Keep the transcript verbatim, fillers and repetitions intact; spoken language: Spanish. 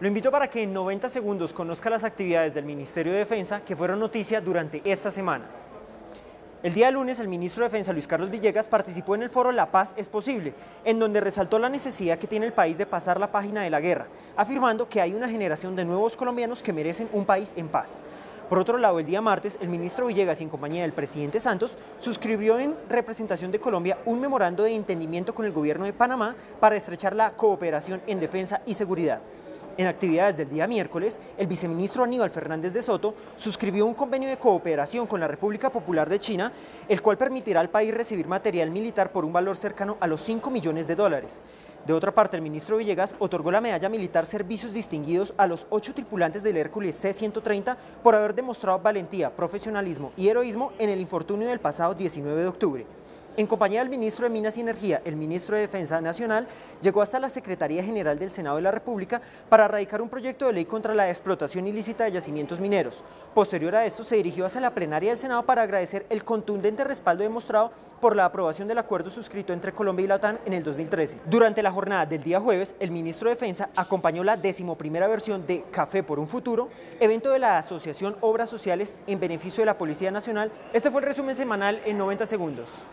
Lo invito para que en noventa segundos conozca las actividades del Ministerio de Defensa que fueron noticia durante esta semana. El día lunes, el ministro de Defensa, Luis Carlos Villegas, participó en el foro La Paz es Posible, en donde resaltó la necesidad que tiene el país de pasar la página de la guerra, afirmando que hay una generación de nuevos colombianos que merecen un país en paz. Por otro lado, el día martes, el ministro Villegas, en compañía del presidente Santos, suscribió en representación de Colombia un memorando de entendimiento con el gobierno de Panamá para estrechar la cooperación en defensa y seguridad. En actividades del día miércoles, el viceministro Aníbal Fernández de Soto suscribió un convenio de cooperación con la República Popular de China, el cual permitirá al país recibir material militar por un valor cercano a los cinco millones de dólares. De otra parte, el ministro Villegas otorgó la medalla militar Servicios Distinguidos a los ocho tripulantes del Hércules C ciento treinta por haber demostrado valentía, profesionalismo y heroísmo en el infortunio del pasado diecinueve de octubre. En compañía del ministro de Minas y Energía, el ministro de Defensa Nacional llegó hasta la Secretaría General del Senado de la República para radicar un proyecto de ley contra la explotación ilícita de yacimientos mineros. Posterior a esto, se dirigió hacia la plenaria del Senado para agradecer el contundente respaldo demostrado por la aprobación del acuerdo suscrito entre Colombia y la OTAN en el dos mil trece. Durante la jornada del día jueves, el ministro de Defensa acompañó la decimoprimera versión de Café por un Futuro, evento de la Asociación Obras Sociales en Beneficio de la Policía Nacional. Este fue el resumen semanal en noventa segundos.